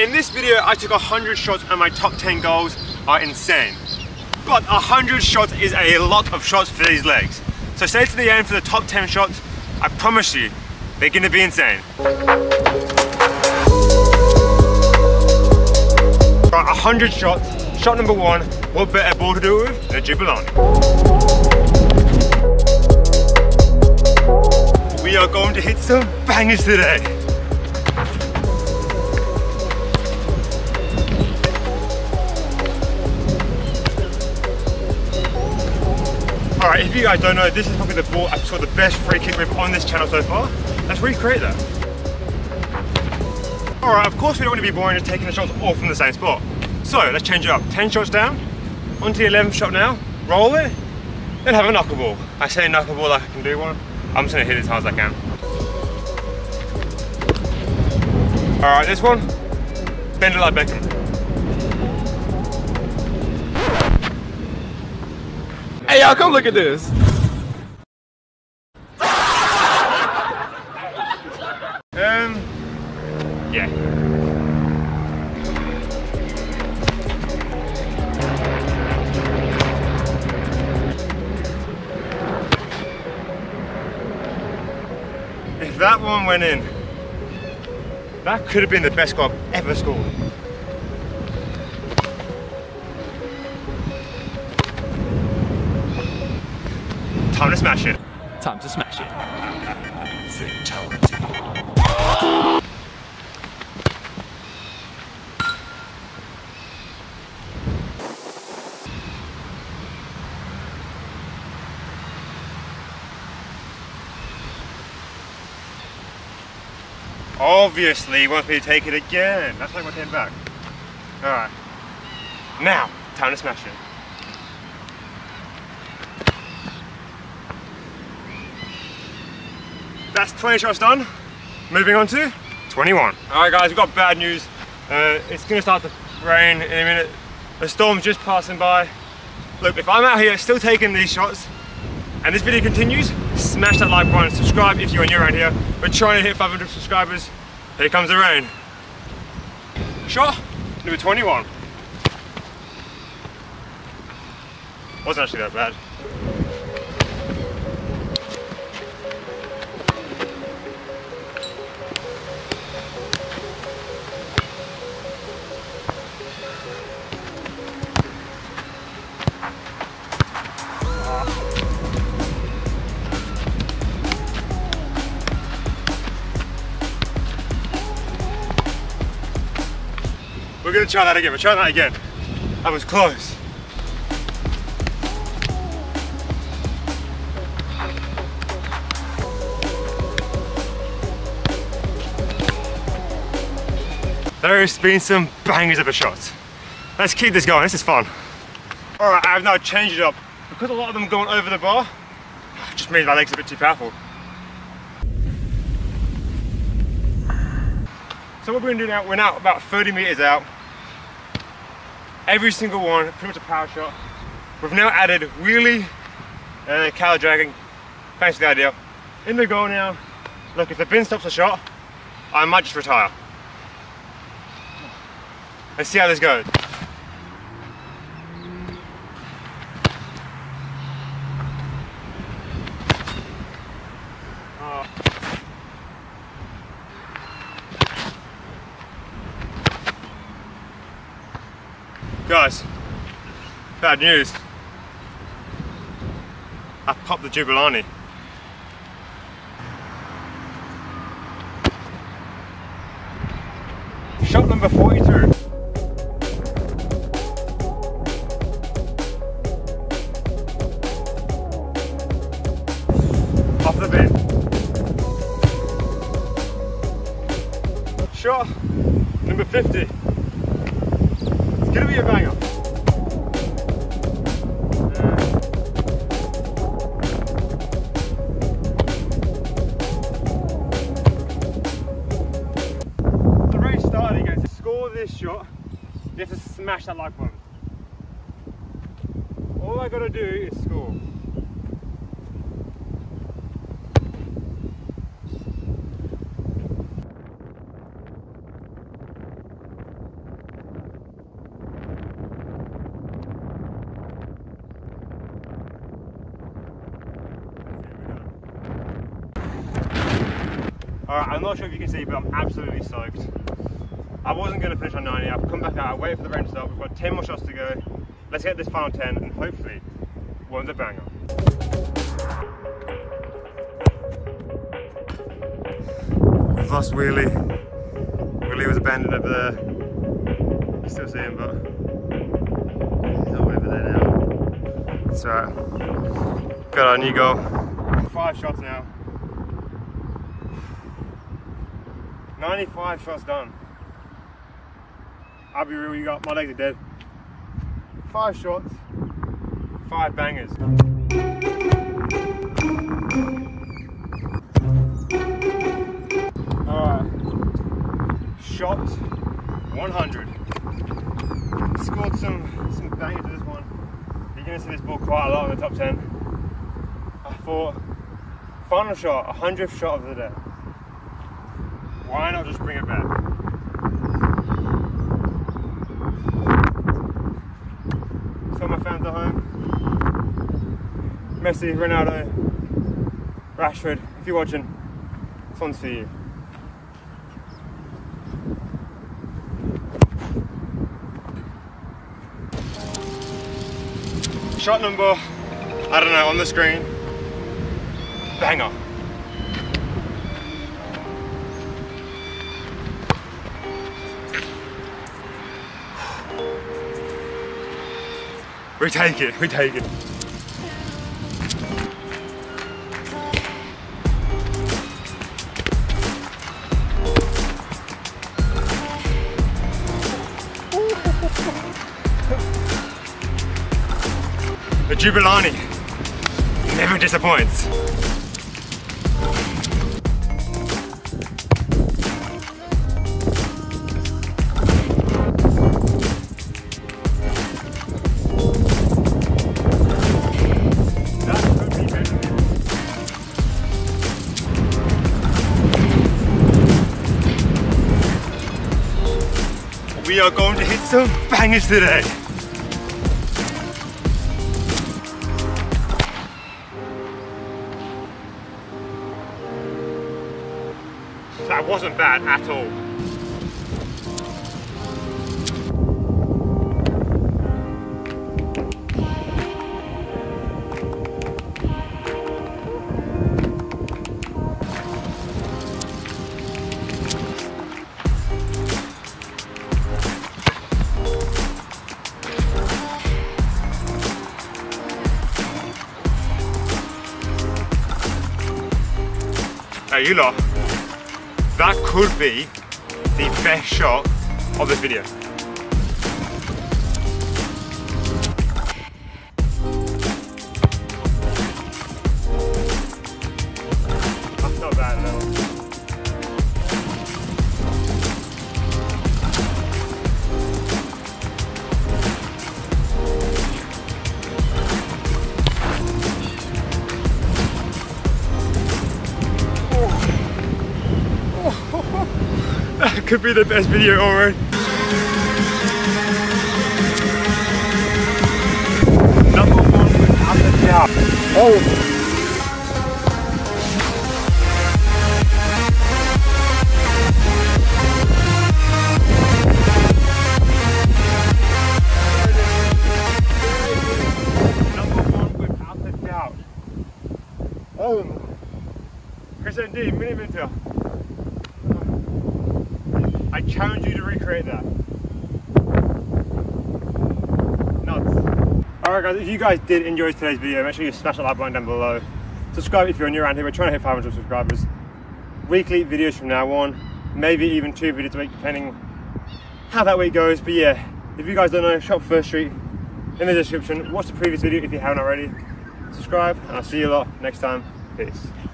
In this video, I took 100 shots and my top 10 goals are insane. But 100 shots is a lot of shots for these legs. So stay to the end for the top 10 shots. I promise you, they're gonna be insane. Right, 100 shots. Shot number one, what better ball to do it with than a Jabulani? We are going to hit some bangers today. Alright, if you guys don't know, this is probably the ball I've scored the best free kick with on this channel so far. Let's recreate that. Alright, of course we don't want to be boring just taking the shots all from the same spot. So, let's change it up. 10 shots down, onto the 11th shot now, roll it, then have a knuckleball. I say knuckleball like I can do one, I'm just going to hit it as hard as I can. Alright, this one, bend it like Beckham. Hey y'all, come look at this. Yeah. If that one went in, that could have been the best goal I've ever scored. Time to smash it. Time to smash it. Fatality. Obviously, he wants me to take it again. That's like my 10 back. Alright. Now, time to smash it. That's 20 shots done. Moving on to 21. Alright guys, we've got bad news. It's going to start to rain in a minute. The storm's just passing by. Look, if I'm out here still taking these shots and this video continues, smash that like button, subscribe if you're new around here. We're trying to hit 500 subscribers. Here comes the rain. Shot number 21. Wasn't actually that bad. We're gonna try that again, we're trying that again. That was close. There's been some bangers of a shot. Let's keep this going, this is fun. All right, I've now changed it up. Because a lot of them going over the bar, it just means my legs are a bit too powerful. So what we're gonna do now, we're now about 30 meters out. Every single one, pretty much a power shot. We've now added wheelie and cow dragging. Thanks for the idea. In the goal now. Look, if the bin stops a shot, I might just retire. Let's see how this goes. Guys, bad news. I popped the Jabulani. Shot number 42. Off the bin. Shot number 50. It's gonna be a banger. The race started again. To score this shot, you have to smash that like button. All I gotta do is score. Alright, I'm not sure if you can see, but I'm absolutely soaked. I wasn't going to finish on 90, I've come back out, I waited for the rain to stop, we've got 10 more shots to go. Let's get this final 10 and hopefully one's a banger. We've lost Wheelie. Wheelie was abandoned over there. You can still see him, but he's all over there now. That's right. Got our new goal. 5 shots now. 95 shots done. I'll be real, you got my legs are dead. 5 shots, 5 bangers. Alright, shot 100. Scored some bangers with this one. You're going to see this ball quite a lot in the top 10. I thought, final shot, 100th shot of the day. Why not just bring it back? Some of my fans at home. Messi, Ronaldo, Rashford, if you're watching, this one's for you. Shot number, I don't know, on the screen. Banger. We take it, we take it. The Jabulani never disappoints. We are going to hit some bangers today. That wasn't bad at all. Hey, you lot, that could be the best shot of the video. That's not bad at That could be the best video already. 1 without a doubt. Oh. Number 1 without a doubt. Oh. ChrisMD, Miniminter. I challenge you to recreate that. Nuts. Alright guys, if you guys did enjoy today's video, make sure you smash that like button down below. Subscribe if you're new around here, we're trying to hit 500 subscribers. Weekly videos from now on, maybe even 2 videos a week depending how that week goes. But yeah, if you guys don't know, shop First Street in the description. Watch the previous video if you haven't already. Subscribe and I'll see you a lot next time. Peace.